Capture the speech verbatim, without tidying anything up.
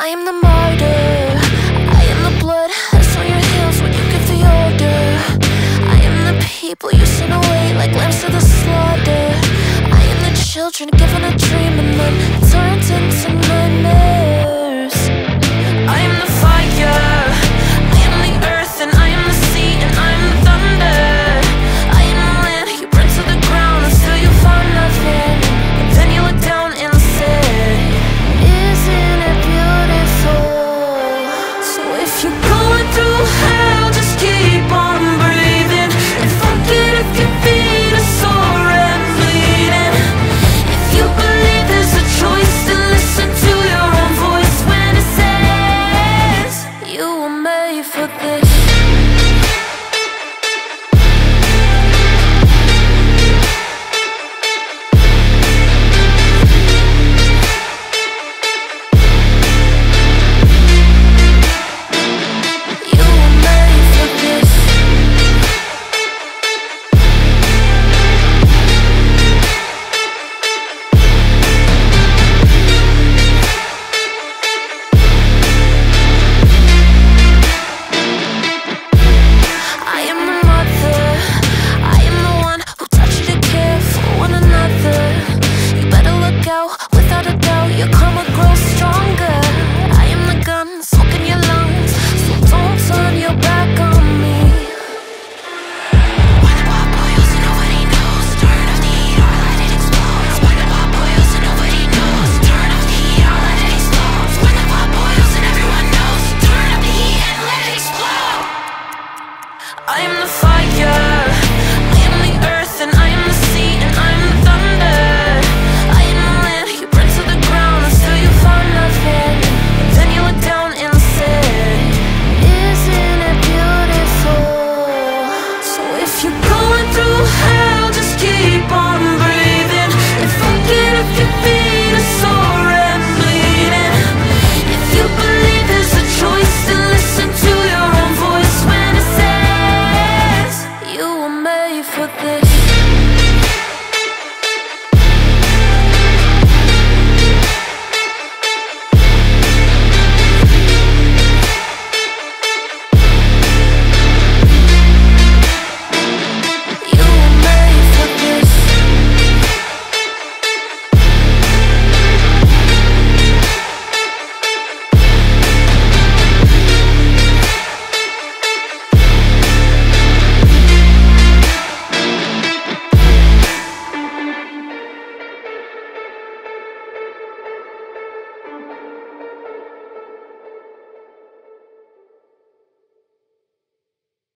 I am the martyr, I am the blood that's on your hands when you give the order. I am the people you sent away like lambs to the slaughter. I am the children given a dream and then turned into nightmares.